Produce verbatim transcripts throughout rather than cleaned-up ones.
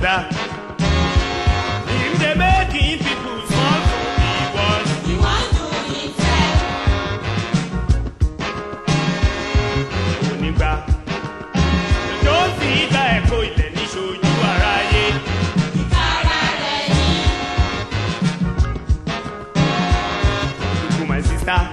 brother. Him they making people small to be one. He want to eat it. Onigba, you don't see that echo in any show you are aye. Ikara lei. My sister.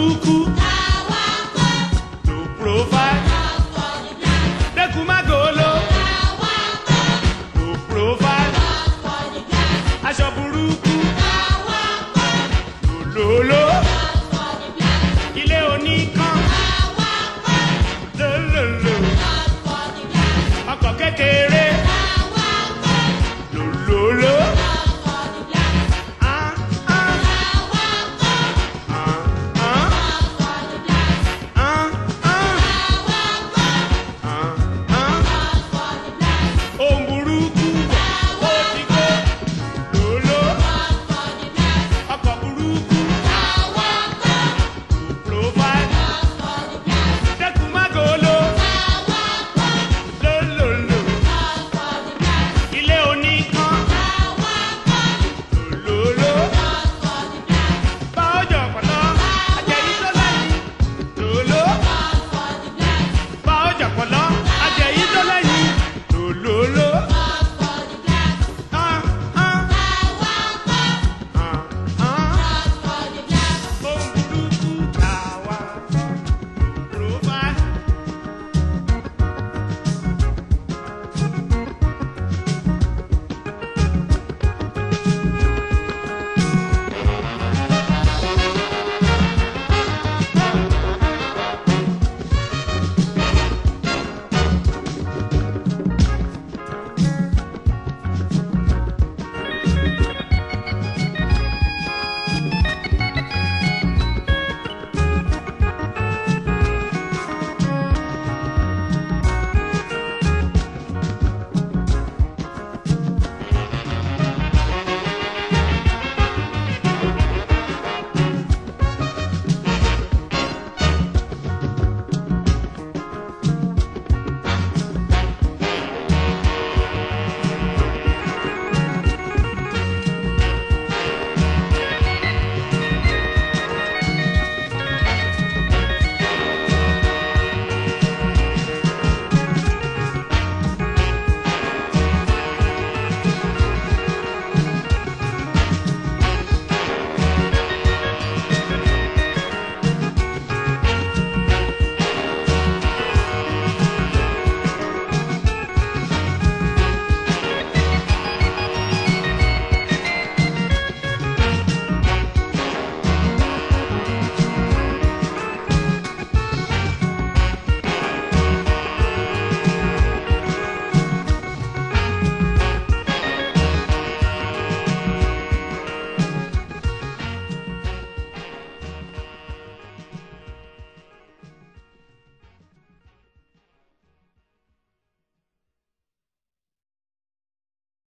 Kuku.